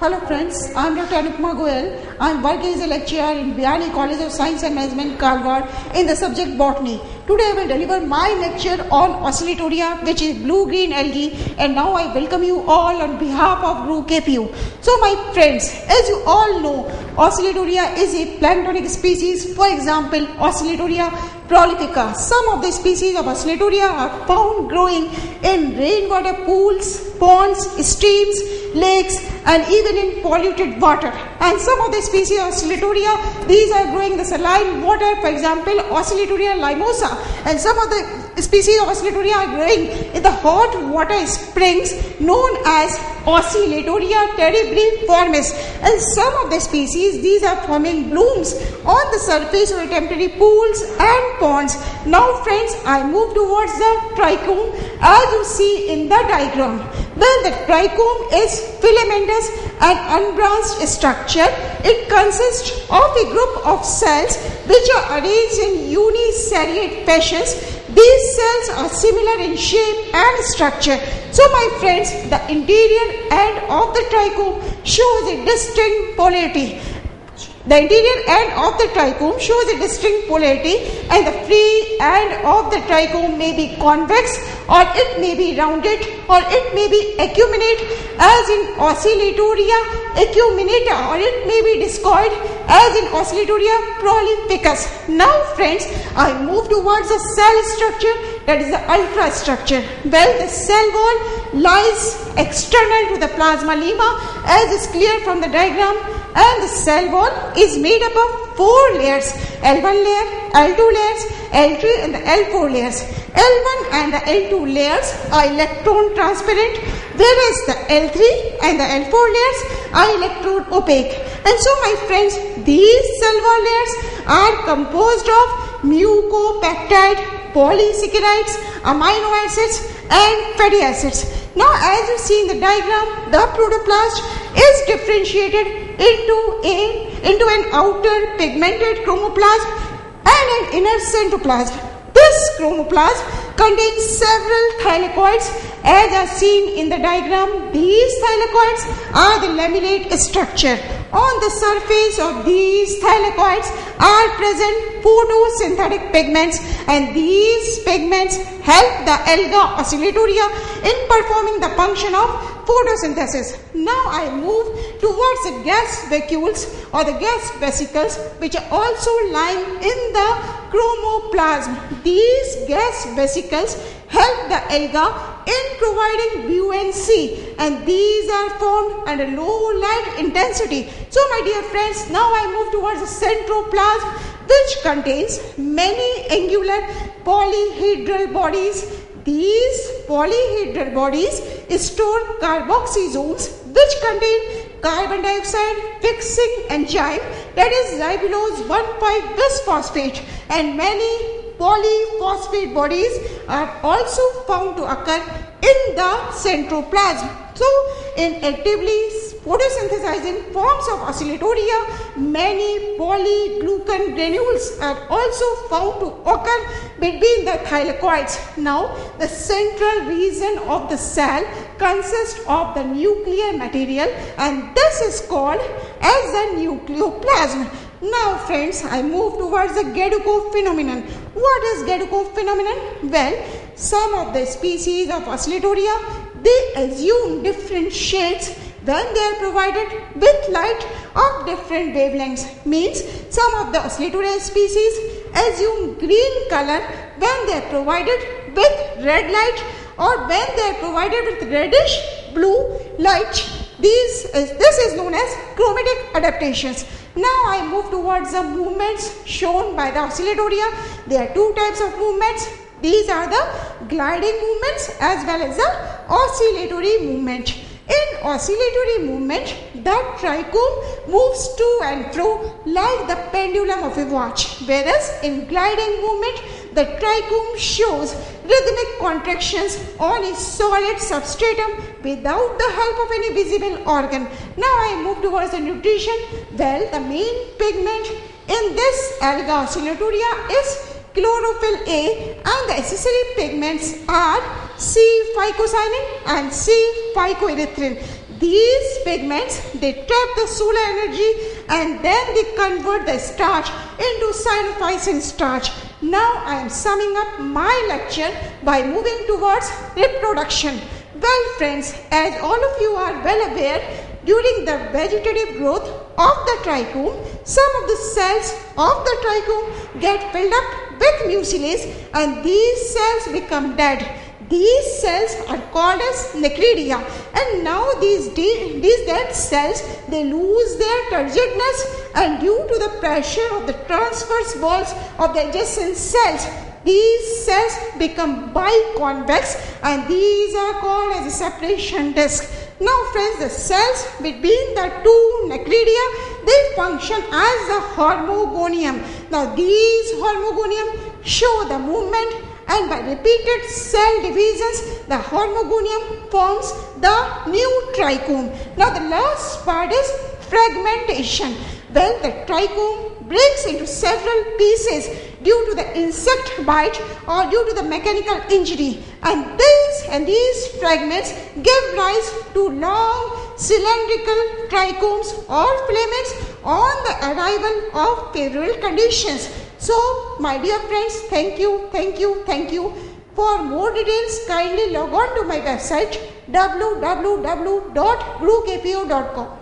Hello friends, I am Dr. Anupama Goyal. I am working as a lecturer in Biyani College of Science and Management, Kalwar, in the subject Botany. Today I will deliver my lecture on Oscillatoria, which is blue-green algae, and now I welcome you all on behalf of Gurukpo. So my friends, as you all know, Oscillatoria is a planktonic species. For example, Oscillatoria prolifica. Some of the species of Oscillatoria are found growing in rainwater pools, ponds, streams, lakes, and even in polluted water. And some of the species of Oscillatoria, these are growing in the saline water, for example, Oscillatoria limosa. And some of the species of Oscillatoria are growing in the hot water springs known as Oscillatoria terebriformis. And some of the species, these are forming blooms on the surface of temporary pools and ponds. Now friends, I move towards the trichome as you see in the diagram. Well, the trichome is filamentous and unbranched structure. It consists of a group of cells which are arranged in uniseriate fashions. These cells are similar in shape and structure. So my friends, the interior end of the trichome shows a distinct polarity. The interior end of the trichome shows a distinct polarity, and the free end of the trichome may be convex, or it may be rounded, or it may be acuminate as in Oscillatoria acuminata, or it may be discoid as in Oscillatoria prolificus. Now friends, I move towards the cell structure, that is the ultrastructure. Well, the cell wall lies external to the plasmalemma, as is clear from the diagram. And the cell wall is made up of 4 layers, L1 layer, L2 layers, L3 and the L4 layers. L1 and the L2 layers are electron transparent, whereas the L3 and the L4 layers are electron opaque. And so my friends, these cell wall layers are composed of mucopeptide, polysaccharides, amino acids and fatty acids. Now as you see in the diagram, the protoplast is differentiated into an outer pigmented chromoplast and an inner centroplasm. This chromoplast contains several thylakoids, as are seen in the diagram. These thylakoids are the lamellate structure. On the surface of these thylakoids are present photosynthetic pigments, and these pigments help the alga Oscillatoria in performing the function of photosynthesis. Now I move towards the gas vacuoles or the gas vesicles, which are also lying in the chromoplasm. These gas vesicles help the alga in providing buoyancy, and these are formed under low light intensity. So my dear friends, now I move towards the centroplasm, which contains many angular polyhedral bodies. These polyhedral bodies store carboxysomes which contain carbon dioxide fixing enzyme, that is ribulose 1,5 bisphosphate, and many polyphosphate bodies are also found to occur in the centroplasm. So in actively photosynthesizing forms of Oscillatoria, many polyglucan granules are also found to occur between the thylakoids. Now the central region of the cell consists of the nuclear material, and this is called as the nucleoplasm. Now friends, I move towards the Gaidukov phenomenon. What is Gaidukov phenomenon? Well, some of the species of Oscillatoria, they assume different shades when they are provided with light of different wavelengths. Means some of the Oscillatoria species assume green color when they are provided with red light, or when they are provided with reddish blue light. This is known as chromatic adaptations. Now I move towards the movements shown by the Oscillatoria. There are two types of movements. These are the gliding movements as well as the oscillatory movement. In oscillatory movement, the trichome moves to and fro like the pendulum of a watch, whereas in gliding movement, the trichome shows rhythmic contractions on a solid substratum without the help of any visible organ. Now I move towards the nutrition. Well, the main pigment in this alga Oscillatoria is chlorophyll A, and the accessory pigments are C. phycocyanin and C. phycoerythrin. These pigments, they trap the solar energy and then they convert the starch into cyanophycin starch. Now I am summing up my lecture by moving towards reproduction. Well friends, as all of you are well aware, during the vegetative growth of the trichome, some of the cells of the trichome get filled up with mucilage and these cells become dead. These cells are called as necridia, and now these dead cells, they lose their turgidness, and due to the pressure of the transverse walls of the adjacent cells, these cells become biconvex and these are called as a separation disc. Now friends, the cells between the two necridia, they function as the hormogonium. Now these hormogonium show the movement, and by repeated cell divisions, the hormogonium forms the new trichome. Now the last part is fragmentation. Well, the trichome breaks into several pieces due to the insect bite or due to the mechanical injury, and these fragments give rise to long cylindrical trichomes or filaments on the arrival of favorable conditions. So, my dear friends, thank you. For more details, kindly log on to my website www.gurukpo.com.